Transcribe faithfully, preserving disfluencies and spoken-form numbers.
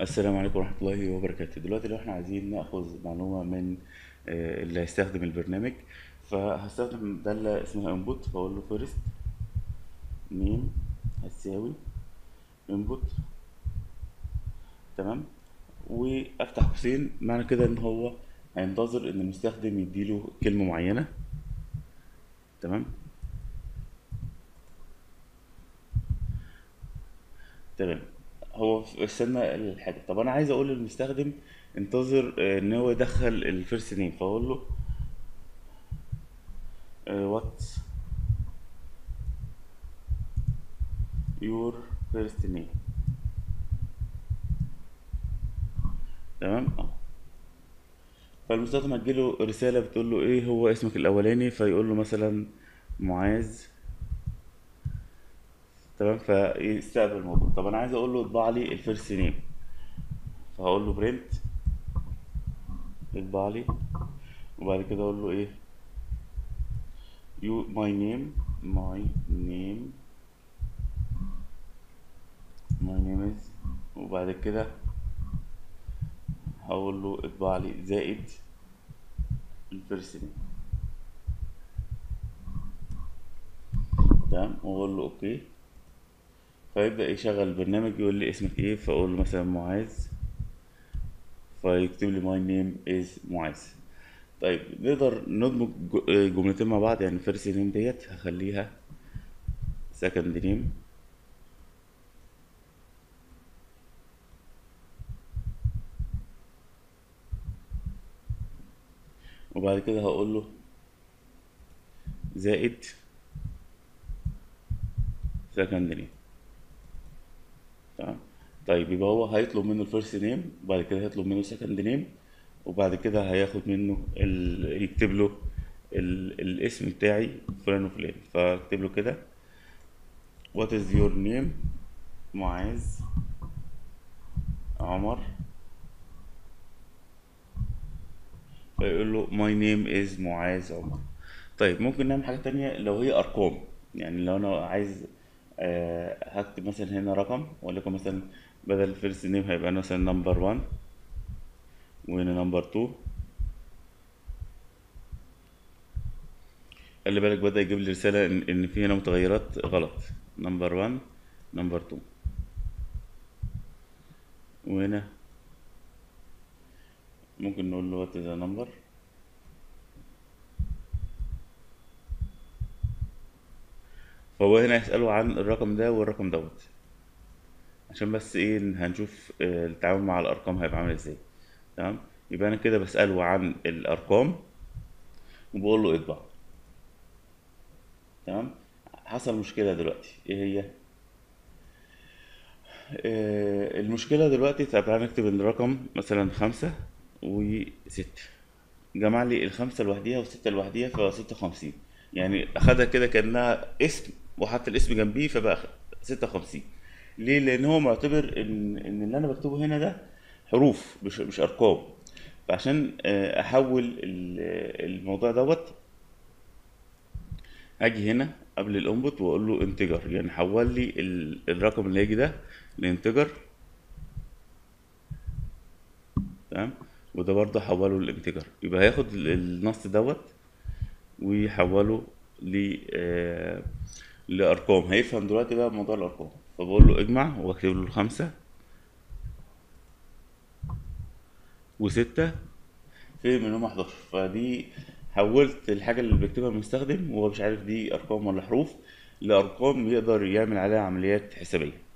السلام عليكم ورحمة الله وبركاته. دلوقتي لو احنا عايزين ناخذ معلومة من اللي هيستخدم البرنامج، فهستخدم دالة اسمها انبوت، فاقول له فيرست نيم هتساوي انبوت، تمام، وافتح قوسين. معنى كده ان هو هينتظر ان المستخدم يديله كلمة معينة، تمام تمام هو استنى الحاجه. طب انا عايز اقول للمستخدم انتظر ان هو يدخل الفيرست نيم، فاقول له واتس يور فيرست نيم، تمام. فالمستخدم هتجيله رساله بتقول له ايه هو اسمك الاولاني، فيقول له مثلا معاذ، تمام، فيستقبل الموضوع. طب انا عايز اقول له اطبع لي الفيرست نيم، فهقول له برنت اطبع لي، وبعد كده اقول له ايه يو ماي نيم ماي نيم ماي نيم از، وبعد كده هقول له اطبع لي زائد الفيرست نيم، تمام، واقول له اوكي. فيبدأ يشغل البرنامج، يقول لي اسمك ايه، فاقول له مثلا معاذ، فيكتب لي ماي نيم از معاذ. طيب نقدر ندمج جملتين مع بعض، يعني الفيرست نيم ديت هخليها سكند نيم، وبعد كده هقول له زائد سكند نيم، تمام. طيب يبقى هو هيطلب منه الفيرست نيم، وبعد كده هيطلب منه السكند نيم، وبعد كده هياخد منه ال... يكتب له ال... الاسم بتاعي فلان وفلان، فاكتب له كده وات از يور نيم معاذ عمر، فيقول له ماي نيم از معاذ عمر. طيب ممكن نعمل حاجة تانية لو هي ارقام، يعني لو انا عايز أه هكتب مثلا هنا رقم، ولكن مثلا بدل الفيرست نيم هيبقى مثلا نمبر واحد، وهنا نمبر اتنين. خلي بالك بدأ يجيب لي رسالة ان, إن في هنا متغيرات غلط، نمبر واحد نمبر اتنين، وهنا ممكن نقول له وات از نمبر، فهو هنا هيسأله عن الرقم ده والرقم دوت، عشان بس ايه هنشوف التعامل مع الارقام هيبقى عامل ازاي، تمام. يبقى انا كده بسأله عن الارقام وبقول له اطبع، تمام. حصل مشكلة دلوقتي، ايه هي آه المشكلة دلوقتي؟ طب تعالى نكتب الرقم مثلا خمسة وستة، جمع لي الخمسة لوحديها والستة لوحديها، فستة وخمسين، يعني اخدها كده كأنها اسم وحط الاسم جنبيه، فبقى ستة وخمسين. ليه؟ لان هو معتبر ان ان اللي انا بكتبه هنا ده حروف مش مش ارقام، فعشان احول الموضوع دوت اجي هنا قبل الانبوت واقول له انتجر، يعني حول لي الرقم اللي هيجي ده لانتجر، تمام، وده برضه حوله لانتجر. يبقى هياخد النص دوت ويحوله ل آه لارقام. هيفهم دلوقتي بقى موضوع الارقام، فبقول له اجمع واكتب له الخمسة وستة، فهم ان هم حداشر. فدي حولت الحاجة اللي بيكتبها المستخدم وهو مش عارف دي ارقام ولا حروف لارقام يقدر يعمل عليها عمليات حسابية.